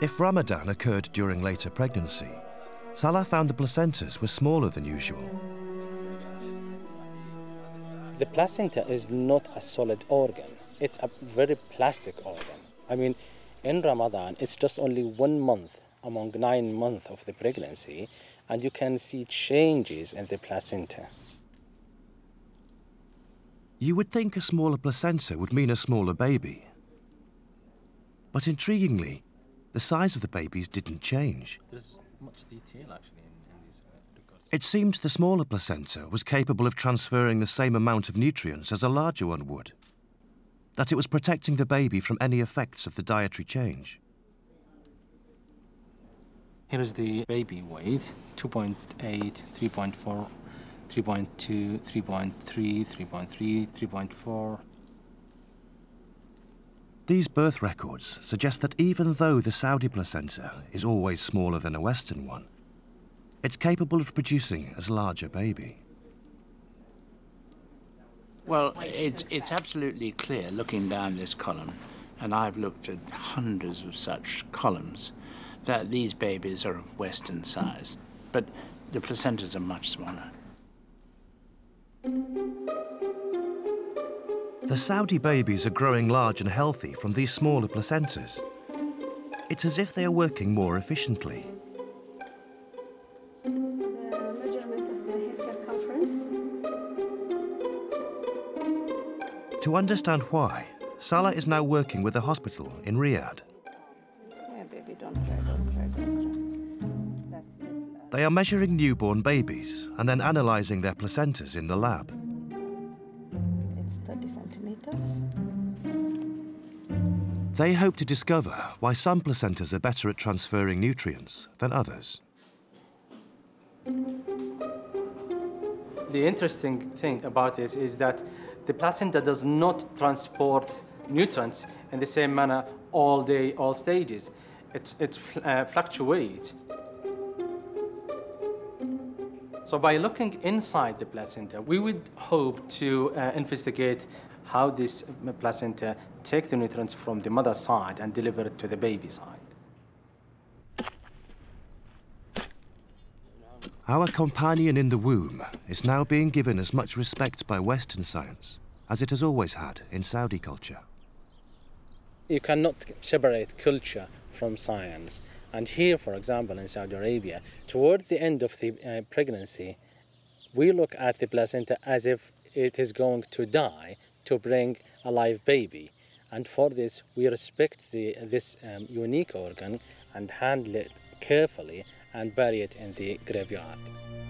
If Ramadan occurred during later pregnancy, Salah found the placentas were smaller than usual. The placenta is not a solid organ. It's a very plastic organ. I mean, in Ramadan, it's just only 1 month among 9 months of the pregnancy, and you can see changes in the placenta. You would think a smaller placenta would mean a smaller baby. But intriguingly, the size of the babies didn't change. There's much detail, actually, in these regards. It seemed the smaller placenta was capable of transferring the same amount of nutrients as a larger one would, that it was protecting the baby from any effects of the dietary change. Here is the baby weight, 2.8, 3.4, 3.2, 3.3, 3.3, 3.4. These birth records suggest that even though the Saudi placenta is always smaller than a Western one, it's capable of producing as large a baby. Well, it's absolutely clear looking down this column, and I've looked at hundreds of such columns, that these babies are of Western size, but the placentas are much smaller. The Saudi babies are growing large and healthy from these smaller placentas. It's as if they are working more efficiently. The measurement of the head circumference. To understand why, Salah is now working with a hospital in Riyadh. They are measuring newborn babies and then analysing their placentas in the lab. It's 30 centimetres. They hope to discover why some placentas are better at transferring nutrients than others. The interesting thing about this is that the placenta does not transport nutrients in the same manner all day, all stages. It fluctuates. So by looking inside the placenta, we would hope to investigate how this placenta takes the nutrients from the mother's side and deliver it to the baby side. Our companion in the womb is now being given as much respect by Western science as it has always had in Saudi culture. You cannot separate culture from science. And here, for example, in Saudi Arabia, toward the end of the pregnancy, we look at the placenta as if it is going to die to bring a live baby. And for this, we respect this unique organ and handle it carefully and bury it in the graveyard.